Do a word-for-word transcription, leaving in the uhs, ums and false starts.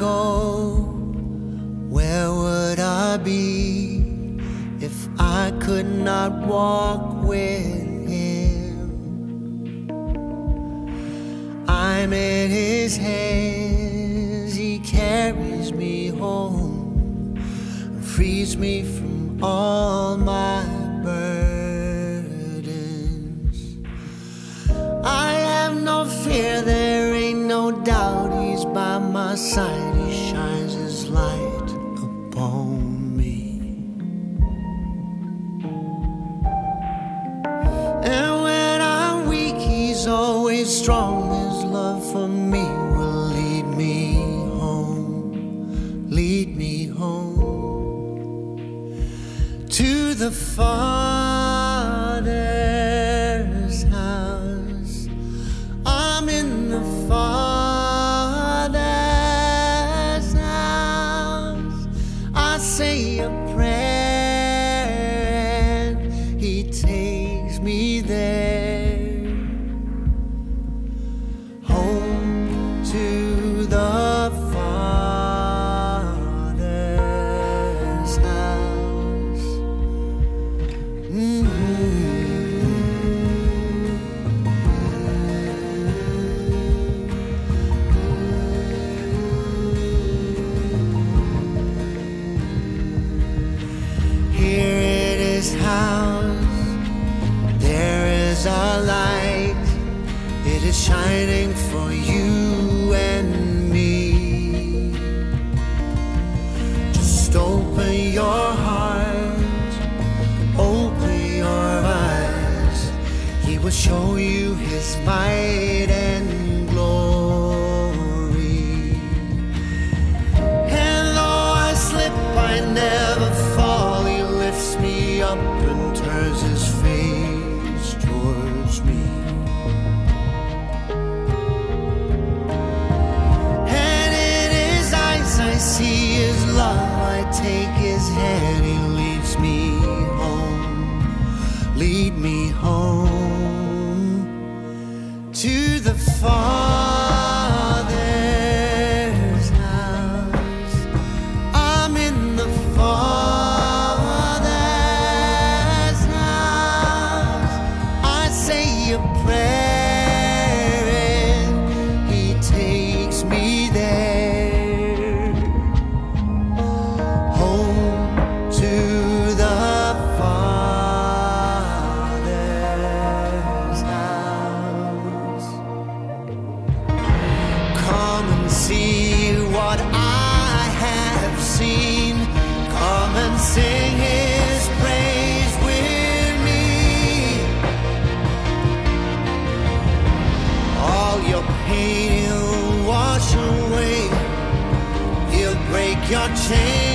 go? Where would I be if I could not walk with him? I'm in his hands, he carries me home and frees me from all my burdens. I have no fear, there ain't no doubt, he's by my side, he shines his light upon me. And when I'm weak, he's always strong, his love for me will lead me home, lead me home, to the Father's house. I'm in the Father's house. Say a prayer and he takes me there, home to the Father's house. It is shining for you and me. Just open your heart, open your eyes. He will show you his might and glory. And though I slip, I never fall. He lifts me up and turns his face towards me. See his love, I take his hand, he leads me home, lead me home, to the Father's house. I'm in the Father's house. I say a prayer. See what I have seen, come and sing his praise with me. All your pain he'll wash away, he'll break your chains.